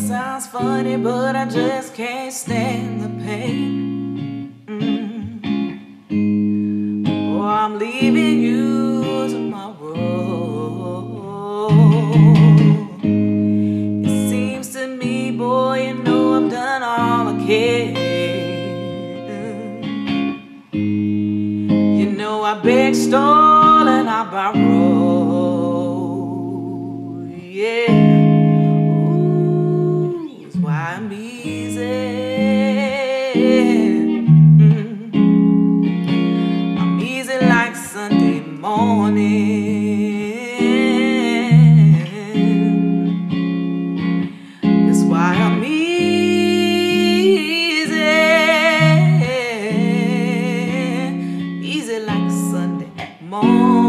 Sounds funny, but I just can't stand the pain. Oh, I'm leaving you tomorrow. It seems to me, boy, you know I've done all I can. You know I begged, stole, and I borrowed. Yeah. I'm easy. I'm easy like Sunday morning. That's why I'm easy. Easy like Sunday morning.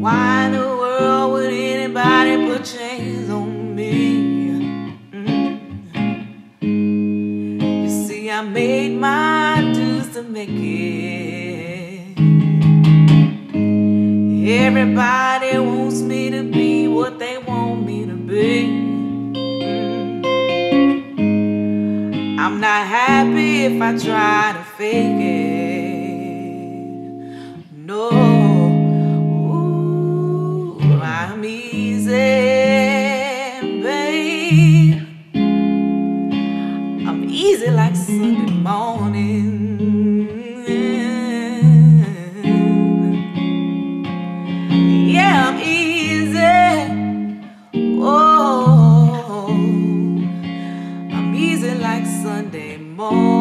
Why in the world would anybody put chains on me? You see, I made my dues to make it. Everybody wants me to be what they want me to be. I'm not happy if I try to fake it. No. I'm easy, babe. I'm easy like Sunday morning. Yeah, I'm easy. Oh, I'm easy like Sunday morning.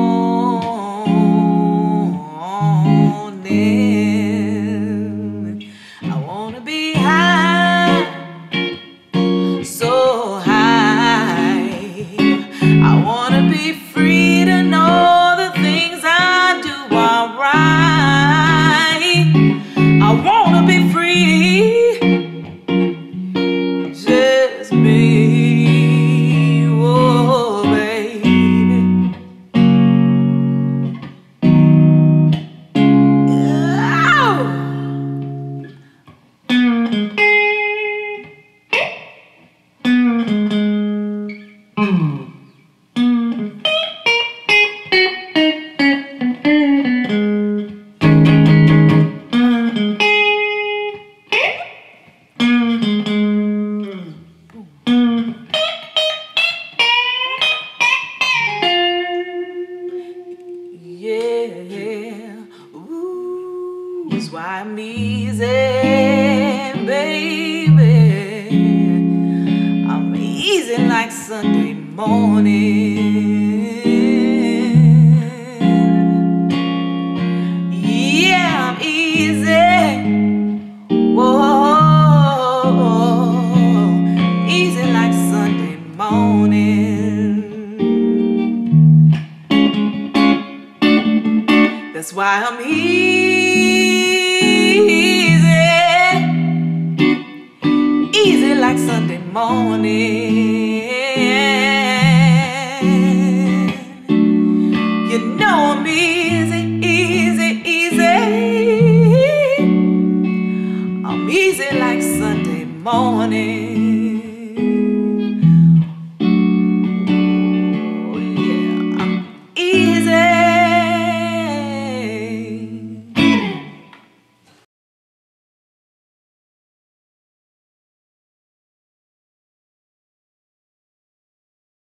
I wanna be high, free to know the things I do are right. I wanna be free, just me. Oh, baby, oh. That's why I'm easy, baby. I'm easy like Sunday morning. Yeah, I'm easy. Whoa, easy like Sunday morning. That's why I'm easy. Easy like Sunday morning. You know I'm easy, easy, easy. I'm easy like Sunday morning.